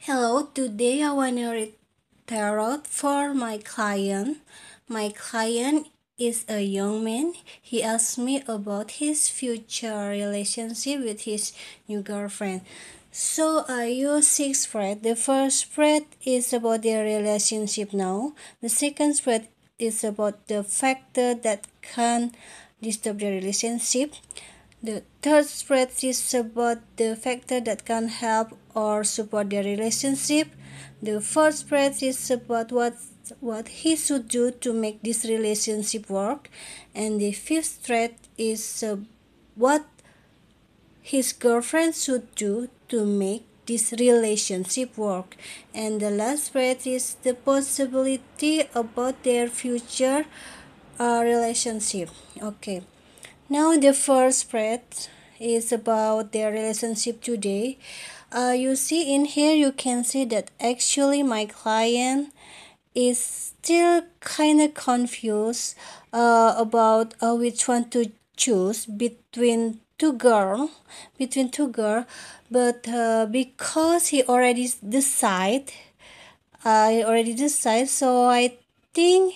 Hello, today I want to read tarot for my client. My client is a young man. He asked me about his future relationship with his new girlfriend. So I use 6 spreads. The first spread is about their relationship now. The second spread is about the factor that can disturb the relationship. The third spread is about the factor that can help or support their relationship. The fourth spread is about what he should do to make this relationship work. And the fifth spread is what his girlfriend should do to make this relationship work. And the last spread is the possibility about their future relationship. Okay. Now the first spread is about their relationship today. You see in here, you can see that actually my client is still kind of confused about which one to choose between two girls, but because he already decided, so I think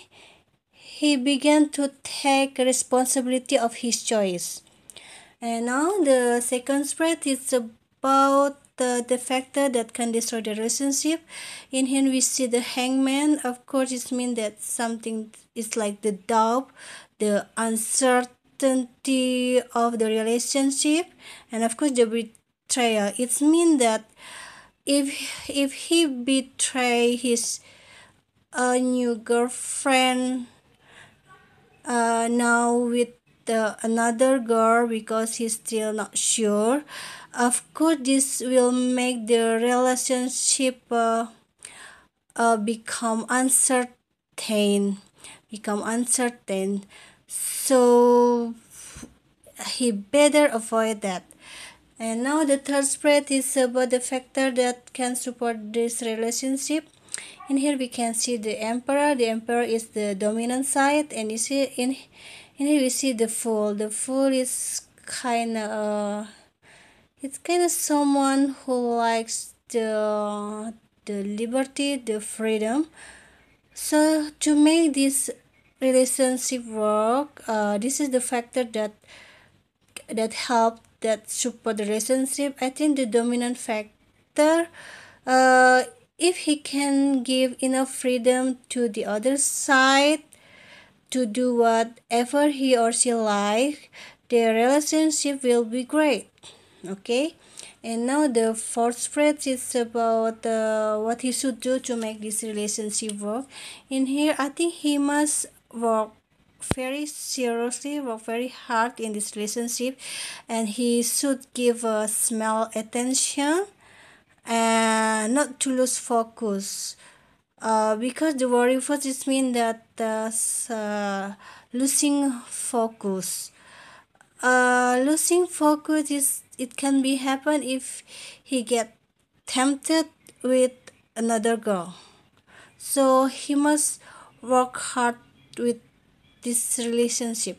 he began to take responsibility of his choice. And now the second spread is about the factor that can destroy the relationship. In here we see the hangman. Of course, it means that something is like the doubt, the uncertainty of the relationship, and of course the betrayal. It means that if he betray his new girlfriend now with another girl because he's still not sure, of course this will make the relationship become uncertain, so he better avoid that. And now the third spread is about the factor that can support this relationship. In here we can see the emperor. The emperor is the dominant side, and you see in here we see the fool. The fool is kind of someone who likes the liberty, the freedom. So to make this relationship work, this is the factor that help, that support the relationship. I think the dominant factor, if he can give enough freedom to the other side to do whatever he or she likes, their relationship will be great. Okay, and now the fourth spread is about what he should do to make this relationship work. In here, I think he must work very seriously, work very hard in this relationship, and he should give a small attention and not to lose focus, because the worry first is mean that losing focus is, it can be happen if he get tempted with another girl. So he must work hard with this relationship.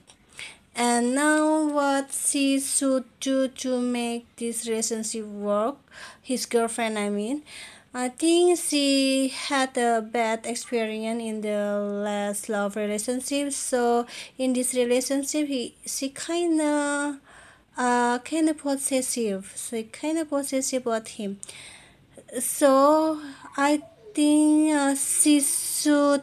And now what she should do to make this relationship work, his girlfriend I mean. I think she had a bad experience in the last love relationship. So in this relationship, she kind of possessive. She kind of possessive about him. So I think she should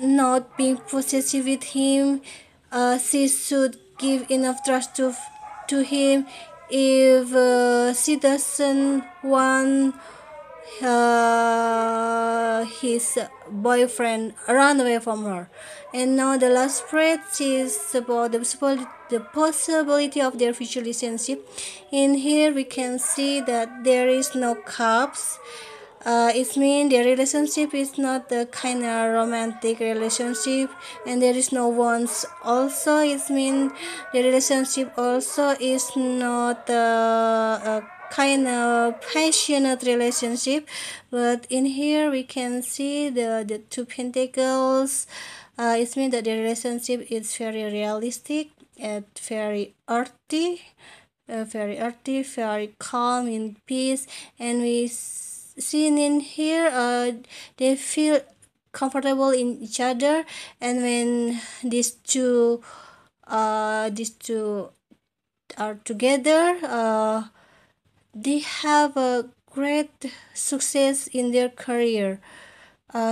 not be possessive with him. She should give enough trust to him. If she doesn't want his boyfriend run away from her. And now the last spread is about the possibility of their future relationship. In here we can see that there is no cups. It means their relationship is not the kind of romantic relationship, and there is no wants also. It means the relationship also is not a kind of passionate relationship. But in here we can see the two pentacles. It means that the relationship is very realistic and very earthy. very earthy, very calm, in peace. And we seen in here, they feel comfortable in each other. And when these two are together, they have a great success in their career.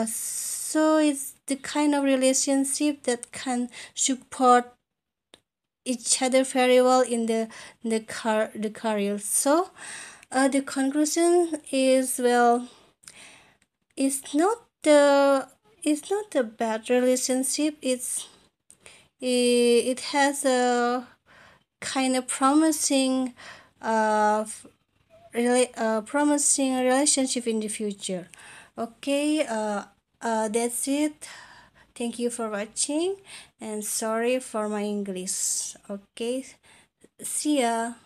So it's the kind of relationship that can support each other very well in the career. So the conclusion is, well, it's not a bad relationship. It has a kind of promising promising relationship in the future. Okay, that's it. Thank you for watching, and sorry for my English. Okay, see ya.